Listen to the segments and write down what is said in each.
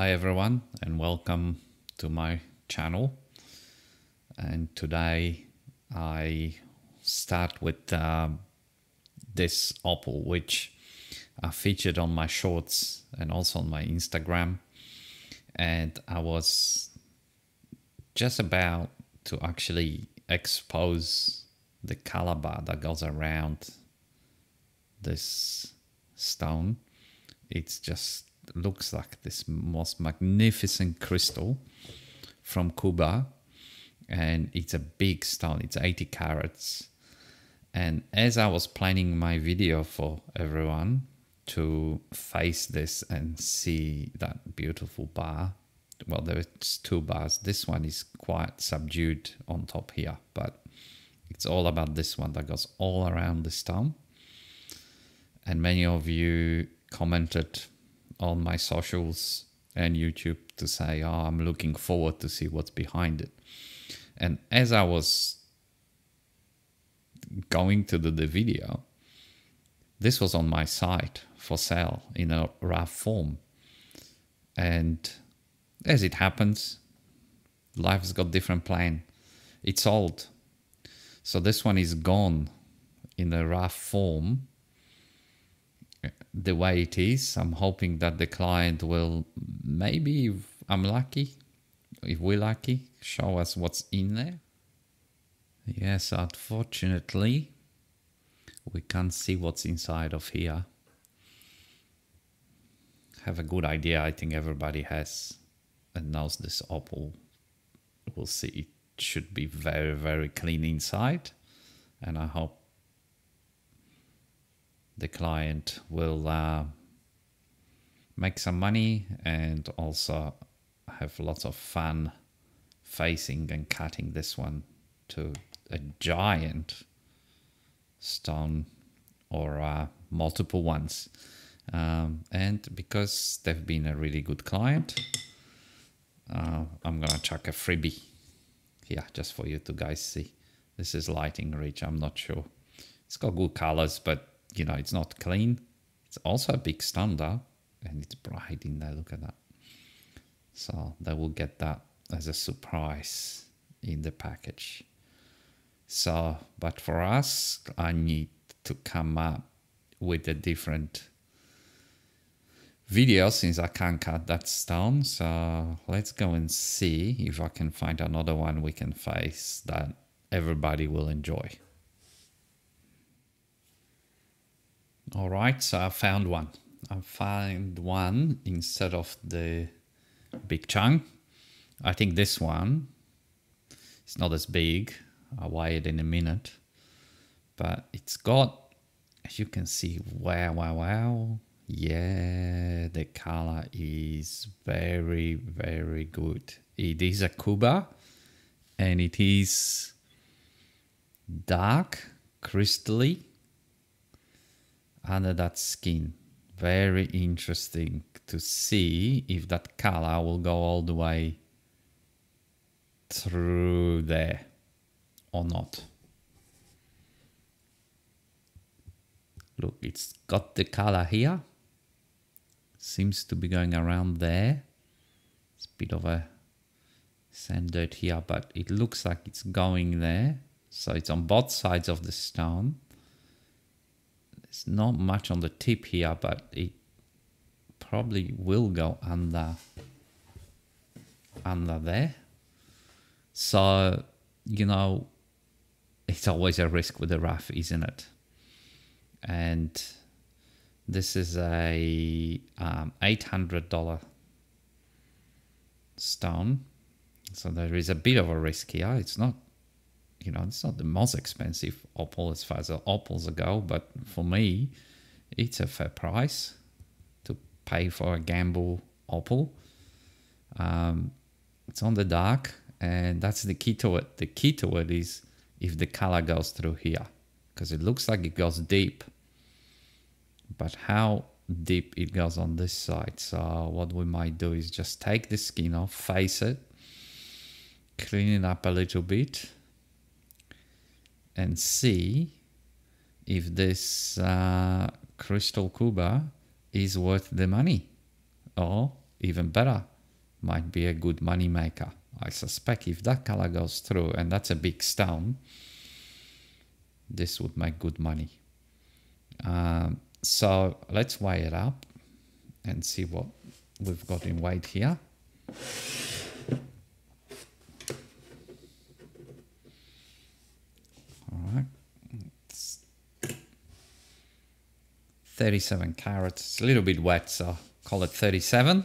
Hi everyone, and welcome to my channel. And today I start with this opal, which I featured on my shorts and also on my Instagram. And I was just about to actually expose the color bar that goes around this stone. It's just looks like this most magnificent crystal from Kuba, and it's a big stone. It's 80 carats. And as I was planning my video for everyone to face this and see that beautiful bar, well, there's two bars. This one is quite subdued on top here, but it's all about this one that goes all around the stone. And many of you commented on my socials and YouTube to say, oh, I'm looking forward to see what's behind it. And as I was going to do the video, this was on my site for sale in a raw form. And as it happens, life's got different plan. It's sold. So this one is gone in a raw form the way it is. I'm hoping that the client will, maybe if I'm lucky, if we're lucky, show us what's in there. Yes, unfortunately, we can't see what's inside of here. Have a good idea. I think everybody has and knows this opal. We'll see. It should be very, very clean inside. And I hope the client will make some money and also have lots of fun facing and cutting this one to a giant stone, or multiple ones. And because they've been a really good client, I'm gonna chuck a freebie here just for you to guys see. This is Lightning Ridge. I'm not sure. It's got good colors, but you know, it's not clean. It's also a big standard, and it's bright in there. Look at that. So they will get that as a surprise in the package. So, but for us, I need to come up with a different video since I can't cut that stone. So let's go and see if I can find another one we can face that everybody will enjoy. All right, so I found one. I found one instead of the big chunk. I think this one is not as big. I'll weigh it in a minute. But it's got, as you can see, wow, wow, wow. Yeah, the color is very, very good. It is a Kuba, and it is dark, crystally, under that skin. Very interesting to see if that color will go all the way through there or not. Look, it's got the color here. Seems to be going around there. It's a bit of a sand dirt here, but it looks like it's going there. So it's on both sides of the stone. It's not much on the tip here, but it probably will go under there. So, you know, it's always a risk with the rough, isn't it? And this is a $800 stone. So there is a bit of a risk here. It's not, you know, it's not the most expensive opal as far as opals go, but for me, it's a fair price to pay for a gamble opal. It's on the dark, and that's the key to it. The key to it is if the color goes through here, because it looks like it goes deep, but how deep it goes on this side. So what we might do is just take the skin off, face it, clean it up a little bit, and see if this crystal Kuba is worth the money, or even better, might be a good money maker. I suspect if that color goes through, and that's a big stone, this would make good money. So let's weigh it up and see what we've got in weight here. All right, it's 37 carats. It's a little bit wet, so call it 37.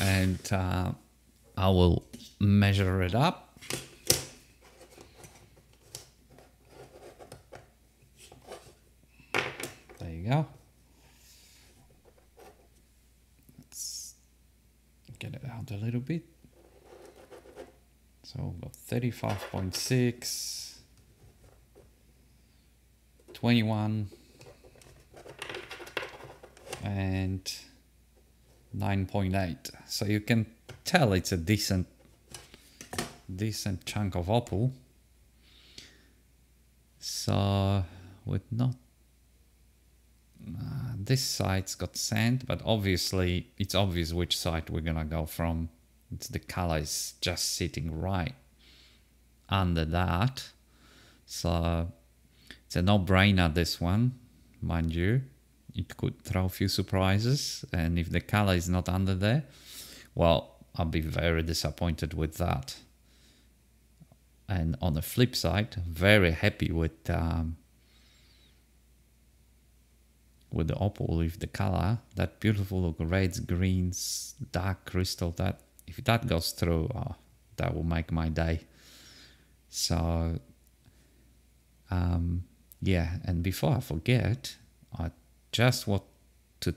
And I will measure it up. There you go. Let's get it out a little bit. So we've got 35.6, 21, and 9.8. So you can tell it's a decent chunk of opal. So with not this side's got sand, but obviously it's obvious which side we're gonna go from. It's the color is just sitting right under that, so it's a no-brainer, this one. Mind you, it could throw a few surprises, and if the color is not under there, well, I'll be very disappointed with that. And on the flip side, very happy with the opal. If the color, that beautiful look, reds, greens, dark crystal, that if that goes through, oh, that will make my day. So yeah, and before I forget, I just want to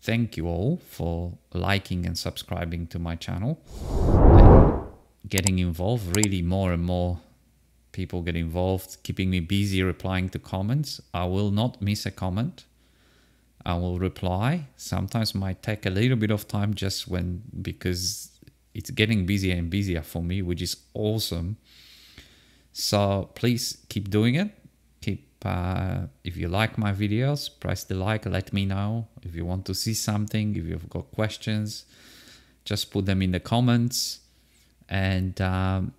thank you all for liking and subscribing to my channel and getting involved. Really, more and more people get involved, keeping me busy replying to comments. I will not miss a comment. I will reply. Sometimes might take a little bit of time, just when, because it's getting busier and busier for me, which is awesome. So please keep doing it. If you like my videos, press the like, let me know. If you want to see something, if you've got questions, just put them in the comments. And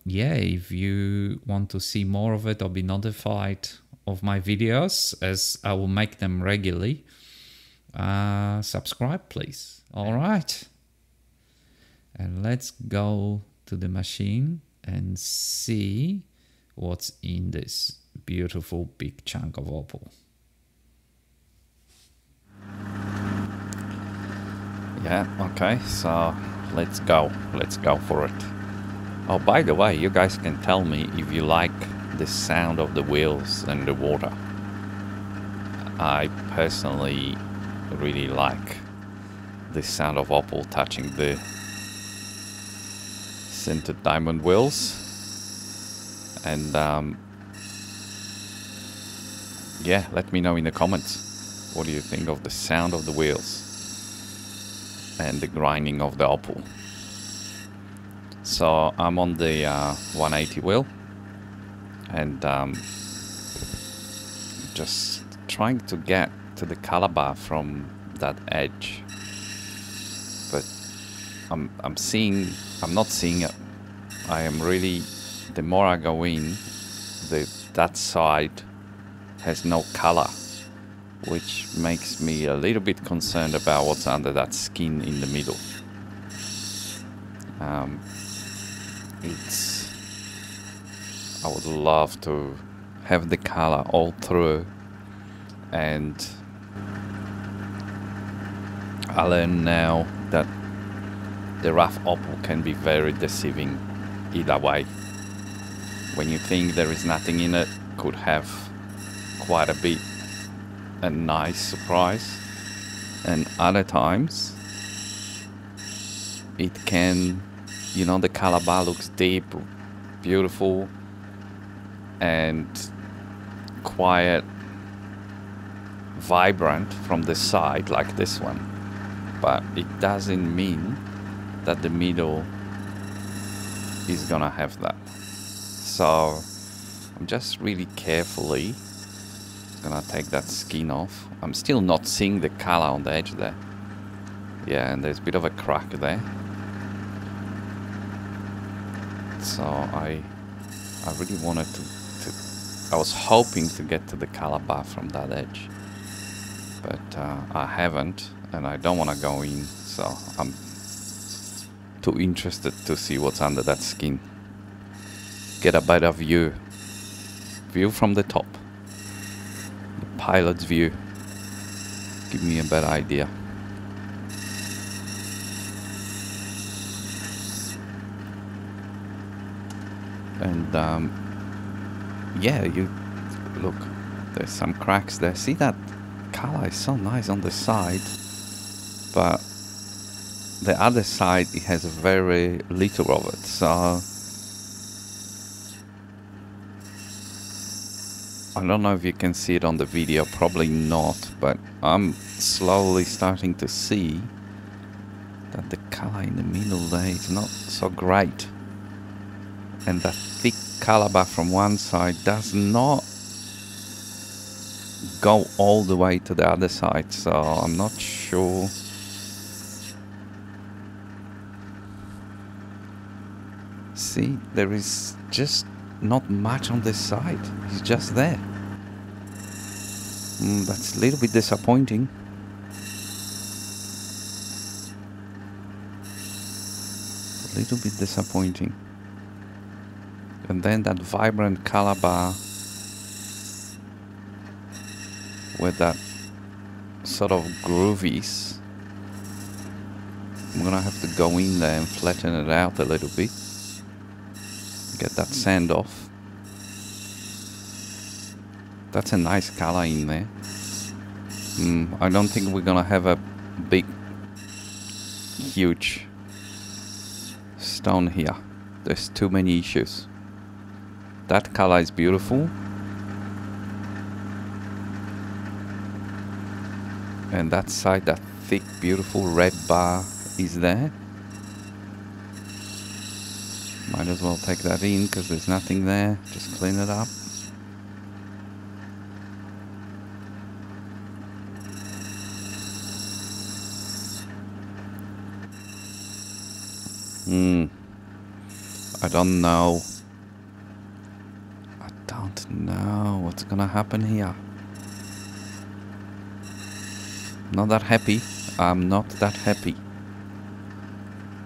yeah, if you want to see more of it or be notified of my videos, as I will make them regularly, subscribe, please. All right, and let's go to the machine and see what's in this beautiful big chunk of opal. Yeah, okay, so let's go for it. Oh, by the way, you guys can tell me if you like the sound of the wheels and the water. I personally really like the sound of opal touching the sintered diamond wheels. And yeah, let me know in the comments, what do you think of the sound of the wheels and the grinding of the opal. So I'm on the 180 wheel, and just trying to get to the color bar from that edge, but I'm not seeing it. I am really, the more I go in, that side has no color, which makes me a little bit concerned about what's under that skin in the middle. I would love to have the color all through, and I learn now that the rough opal can be very deceiving either way. When you think there is nothing in it, could have quite a bit, a nice surprise, and other times it can, you know, the color bar looks deep, beautiful and quiet, vibrant from the side like this one, but it doesn't mean that the middle is gonna have that. So I'm just really carefully gonna take that skin off. I'm still not seeing the color on the edge there, Yeah, and there's a bit of a crack there. So I really wanted to I was hoping to get to the Calabar from that edge. But I haven't, and I don't want to go in, so I'm too interested to see what's under that skin. Get a better view. View from the top. The pilot's view. Give me a better idea. And yeah, you look, there's some cracks there. See, that color is so nice on the side, but the other side, it has very little of it. So I don't know if you can see it on the video, probably not, but I'm slowly starting to see that the color in the middle there is not so great. And that thick Calabar from one side does not go all the way to the other side, so I'm not sure. See, there is just not much on this side. It's just there. That's a little bit disappointing. A little bit disappointing. And then that vibrant Calabar with that sort of groovies. I'm gonna have to go in there and flatten it out a little bit. Get that sand off. That's a nice color in there. I don't think we're gonna have a big, huge stone here. There's too many issues. That color is beautiful, and that side, that thick beautiful red bar is there. Might as well take that in because there's nothing there. Just clean it up. I don't know. What's gonna happen here? Not that happy. I'm not that happy.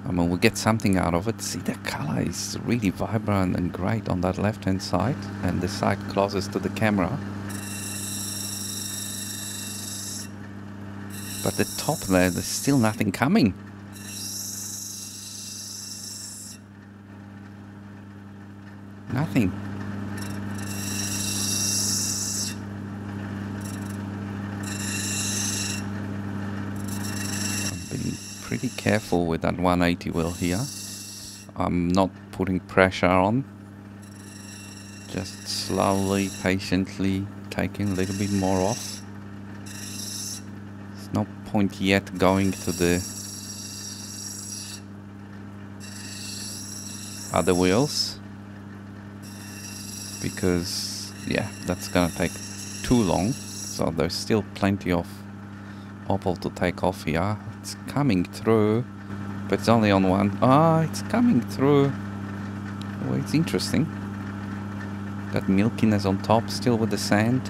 I mean, we'll get something out of it. See, the color is really vibrant and great on that left hand side, and the side closest to the camera. But the top there, there's still nothing coming. Nothing. Pretty careful with that 180 wheel here. I'm not putting pressure on. Just slowly, patiently taking a little bit more off. There's no point yet going to the other wheels, because yeah, that's gonna take too long. So there's still plenty of opal to take off here. It's coming through, but it's only on one. Ah, it's coming through. Well, it's interesting. That milkiness on top, still with the sand.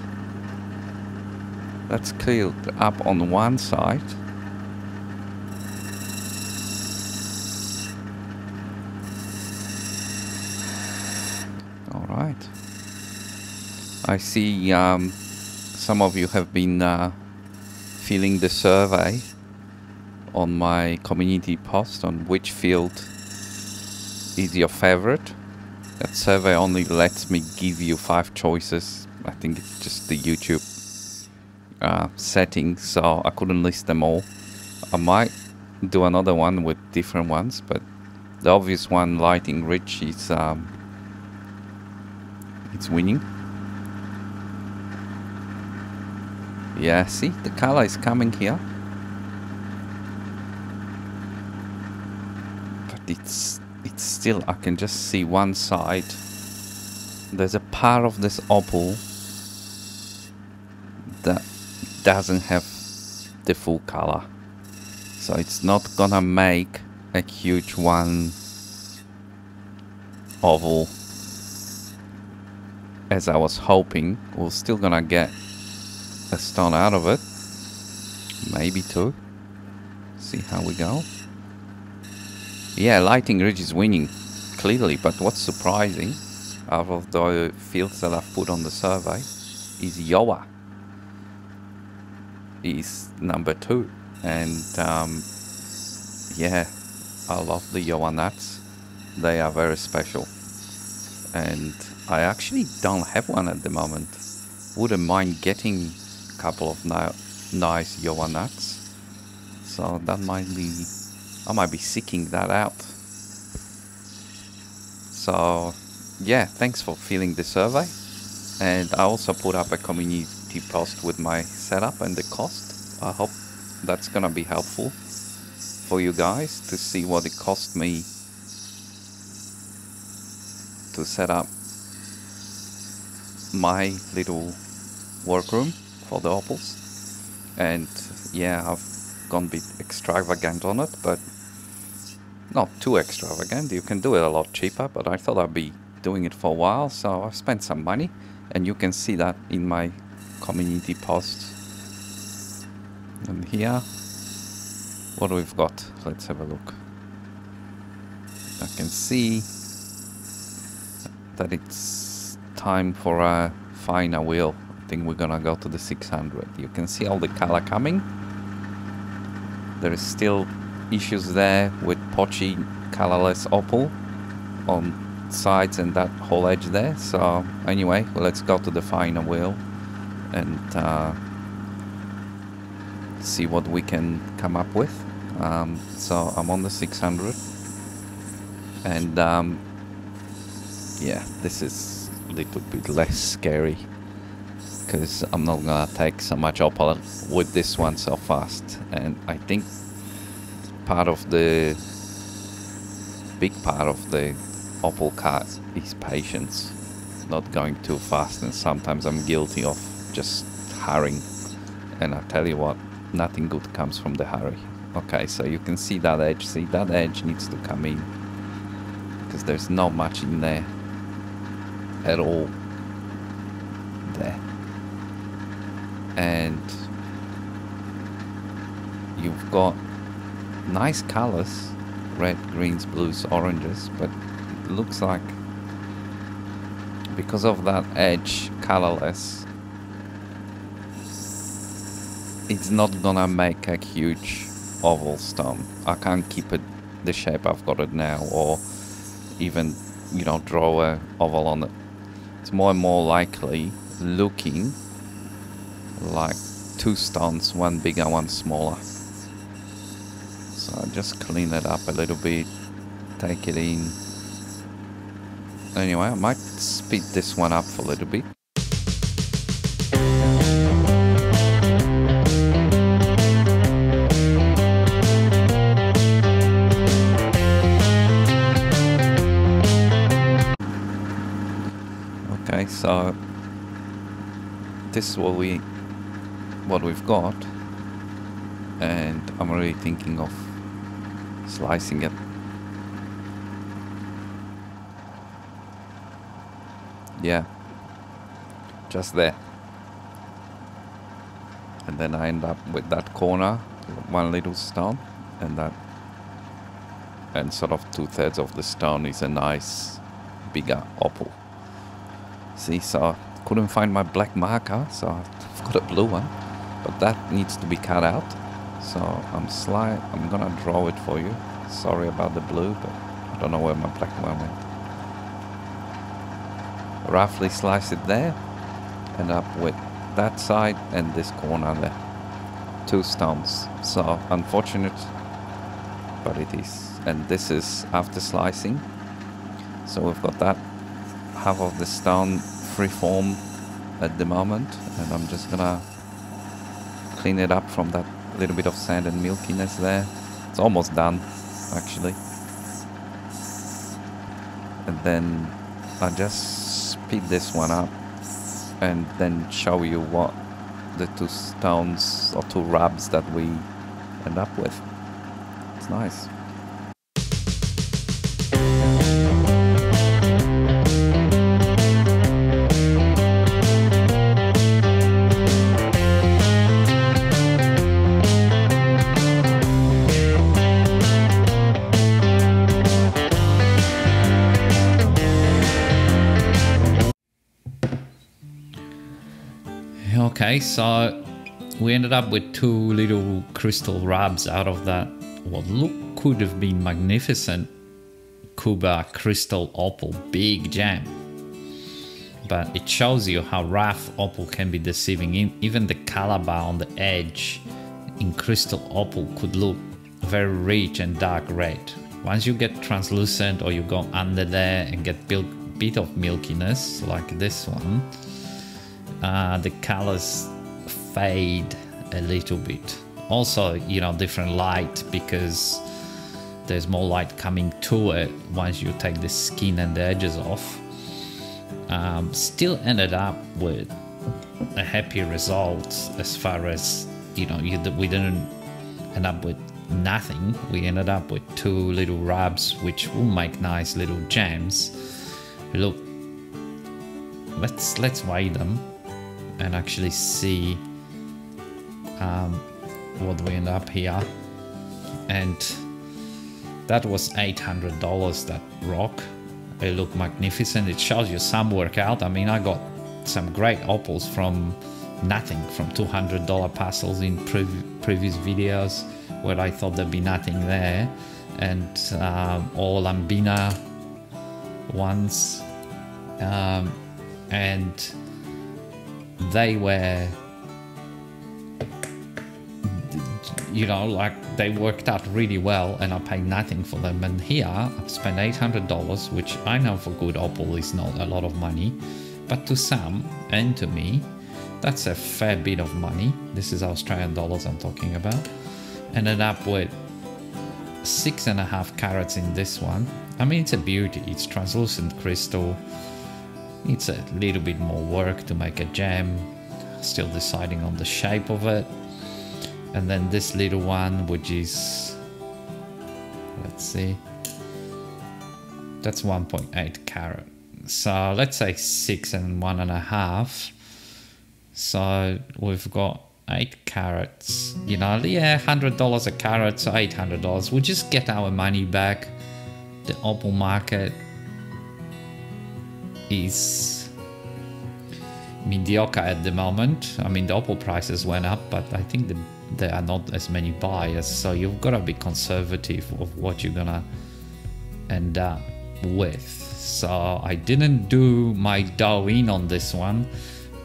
That's cleared up on one side. All right. I see some of you have been filling the survey on my community post on which field is your favorite. That survey only lets me give you 5 choices. I think it's just the YouTube settings, so I couldn't list them all. I might do another one with different ones, but the obvious one, Lightning Ridge, is it's winning. Yeah, see, the color is coming here. It's still, I can just see one side. There's a part of this opal that doesn't have the full color. so it's not gonna make a huge one oval as I was hoping. We're still gonna get a stone out of it, maybe two. See how we go. Yeah, Lightning Ridge is winning clearly, but what's surprising out of the fields that I've put on the survey is Yowah is number two, and yeah, I love the Yowah Nuts. They are very special, and I actually don't have one at the moment. Wouldn't mind getting a couple of nice Yowah Nuts, so that might be, I might be seeking that out. So yeah, thanks for filling the survey, and I also put up a community post with my setup and the cost. I hope that's gonna be helpful for you guys to see what it cost me to set up my little workroom for the opals. And yeah, I've gone a bit extravagant on it, but not too extravagant. You can do it a lot cheaper, but I thought I'd be doing it for a while, so I've spent some money, and you can see that in my community posts. And here, what we've got, let's have a look. I can see that it's time for a finer wheel. I think we're gonna go to the 600. You can see all the color coming. There is still issues there with Pochi colorless opal on sides and that whole edge there. So anyway, let's go to the finer wheel and see what we can come up with. So I'm on the 600, and yeah, this is a little bit less scary because I'm not gonna take so much opal with this one so fast. And I think part of the big part of the opal card is patience, not going too fast, and sometimes I'm guilty of just hurrying, and I tell you what, nothing good comes from the hurry. Okay, so you can see that edge. See, that edge needs to come in because there's not much in there at all there, and you've got nice colors, red, greens, blues, oranges, but looks like because of that edge colorless, it's not gonna make a huge oval stone. I can't keep it the shape I've got it now, or even, you know, draw a oval on it. It's more and more likely looking like two stones, one bigger, one smaller. So just clean it up a little bit, take it in. Anyway, I might speed this one up for a little bit. Okay, so this is what we've got, and I'm really thinking of slicing it. Yeah, just there, and then I end up with that corner, one little stone, and that, and sort of 2/3 of the stone is a nice bigger opal. See, so I couldn't find my black marker, so I've got a blue one, but that needs to be cut out. So I'm gonna draw it for you. Sorry about the blue, but I don't know where my black one went. Roughly slice it there, and up with that side and this corner there. Two stones. So unfortunate, but it is. And this is after slicing. So we've got that half of the stone freeform at the moment, and I'm just gonna clean it up from that little bit of sand and milkiness there. It's almost done, actually. And then I just speed this one up and then show you what the two stones or two rubs that we end up with. It's nice. Okay, so we ended up with two little crystal rubs out of that what look could have been magnificent Kuba crystal opal big gem. But it shows you how rough opal can be deceiving. Even the color bar on the edge in crystal opal could look very rich and dark red. Once you get translucent or you go under there and get a bit of milkiness like this one, the colors fade a little bit. Also, you know, different light, because there's more light coming to it once you take the skin and the edges off. Still ended up with a happy result as far as, you know, we didn't end up with nothing. We ended up with two little rubs which will make nice little gems. Look, let's weigh them and actually see what we end up here. And that was $800, that rock. It looked magnificent. It shows you some workout. I mean, I got some great opals from nothing, from $200 parcels in previous videos where I thought there'd be nothing there, and all Lambina ones, and they were, you know, like, they worked out really well and I paid nothing for them. And here I've spent $800, which I know for good opal is not a lot of money, but to some and to me that's a fair bit of money. This is Australian dollars I'm talking about. Ended up with 6.5 carats in this one. I mean, it's a beauty. It's translucent crystal. It's a little bit more work to make a gem, still deciding on the shape of it. And then this little one, which is, let's see, that's 1.8 carat. So let's say 6 and 1.5. So we've got 8 carats, you know, yeah, $100 a carat, so $800. We'll just get our money back. The opal market is mediocre at the moment. I mean, the opal prices went up, but I think that there are not as many buyers, so you've got to be conservative of what you're gonna end up with. So I didn't do my dough in on this one,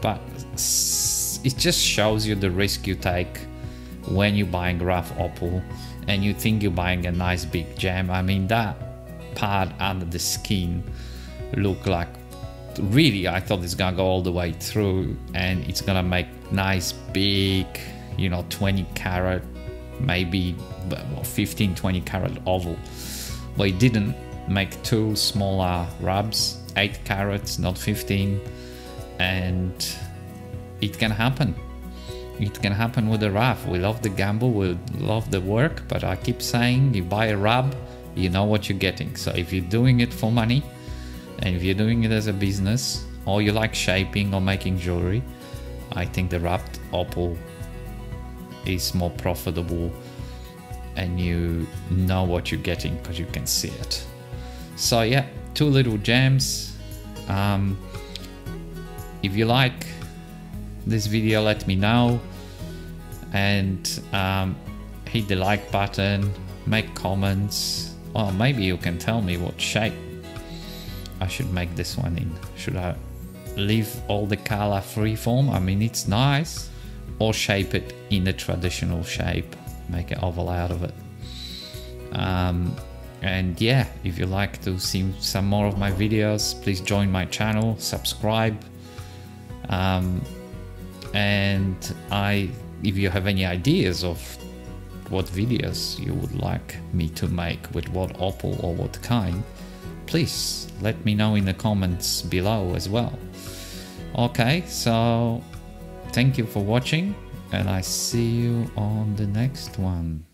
but it just shows you the risk you take when you're buying rough opal and you think you're buying a nice big gem. I mean, that part under the skin looked like, really, I thought it's gonna go all the way through and it's gonna make nice big, you know, 20 carat, maybe 15-20 carat oval. But it didn't. Make two smaller rubs, 8 carats, not 15, and it can happen. It can happen with a rub. We love the gamble, we love the work, but I keep saying, you buy a rub, you know what you're getting. So if you're doing it for money, and if you're doing it as a business, or you like shaping or making jewelry, I think the rubbed opal is more profitable and you know what you're getting because you can see it. So yeah, two little gems. If you like this video, let me know, and hit the like button, make comments, or maybe you can tell me what shape I should make this one in. Should I leave all the color freeform? I mean, it's nice, or shape it in a traditional shape, make an oval out of it. And yeah, if you like to see some more of my videos, please join my channel, subscribe, and if you have any ideas of what videos you would like me to make with what opal or what kind, please let me know in the comments below as well. Okay, so thank you for watching, and I see you on the next one.